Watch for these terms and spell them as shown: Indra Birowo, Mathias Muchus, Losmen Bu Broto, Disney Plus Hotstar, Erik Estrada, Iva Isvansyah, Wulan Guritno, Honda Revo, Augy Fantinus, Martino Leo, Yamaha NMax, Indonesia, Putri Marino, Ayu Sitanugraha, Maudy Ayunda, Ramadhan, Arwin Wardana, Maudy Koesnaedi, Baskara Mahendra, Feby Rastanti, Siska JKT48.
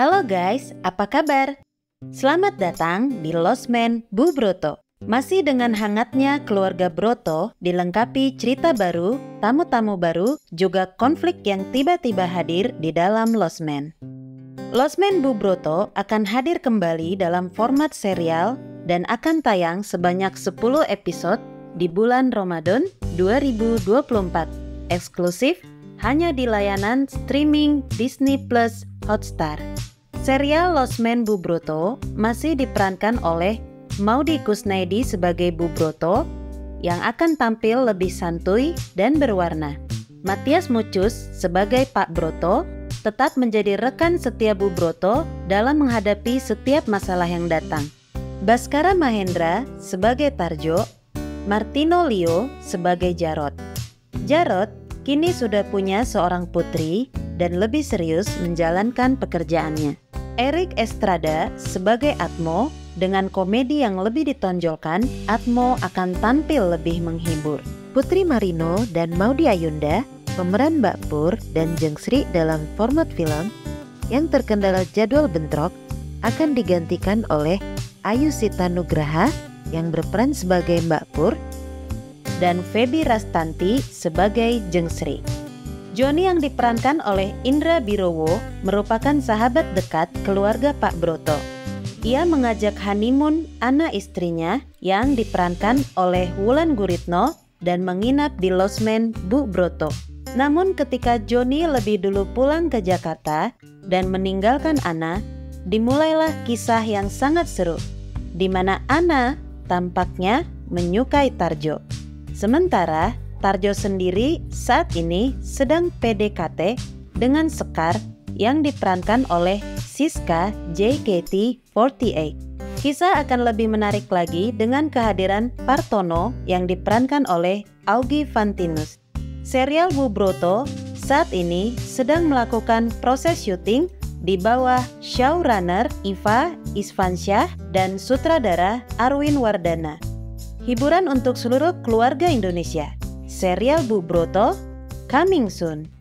Halo guys, apa kabar? Selamat datang di Losmen Bu Broto. Masih dengan hangatnya keluarga Broto, dilengkapi cerita baru, tamu-tamu baru, juga konflik yang tiba-tiba hadir di dalam Losmen. Losmen Bu Broto akan hadir kembali dalam format serial dan akan tayang sebanyak 10 episode di bulan Ramadan 2024, eksklusif hanya di layanan streaming Disney Plus Hotstar. Serial Losmen Bu Broto masih diperankan oleh Maudy Koesnaedi sebagai Bu Broto yang akan tampil lebih santuy dan berwarna. Mathias Muchus sebagai Pak Broto tetap menjadi rekan setia Bu Broto dalam menghadapi setiap masalah yang datang. Baskara Mahendra sebagai Tarjo, Martino Leo sebagai Jarot. Jarot kini sudah punya seorang putri dan lebih serius menjalankan pekerjaannya. Erik Estrada sebagai Atmo, dengan komedi yang lebih ditonjolkan, Atmo akan tampil lebih menghibur. Putri Marino dan Maudy Ayunda, pemeran Mbak Pur dan Jeng Sri dalam format film yang terkendala jadwal bentrok, akan digantikan oleh Ayu Sitanugraha yang berperan sebagai Mbak Pur dan Feby Rastanti sebagai Jeng Sri. Joni yang diperankan oleh Indra Birowo merupakan sahabat dekat keluarga Pak Broto. Ia mengajak honeymoon anak istrinya yang diperankan oleh Wulan Guritno dan menginap di Losmen Bu Broto. Namun ketika Joni lebih dulu pulang ke Jakarta dan meninggalkan Ana, dimulailah kisah yang sangat seru, di mana Ana tampaknya menyukai Tarjo. Sementara Tarjo sendiri saat ini sedang PDKT dengan Sekar yang diperankan oleh Siska JKT48. Kisah akan lebih menarik lagi dengan kehadiran Partono yang diperankan oleh Augy Fantinus. Serial Bu Broto saat ini sedang melakukan proses syuting di bawah showrunner Iva Isvansyah dan sutradara Arwin Wardana. Hiburan untuk seluruh keluarga Indonesia. Serial Bu Broto coming soon.